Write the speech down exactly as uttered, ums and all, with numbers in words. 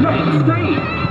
Next stage.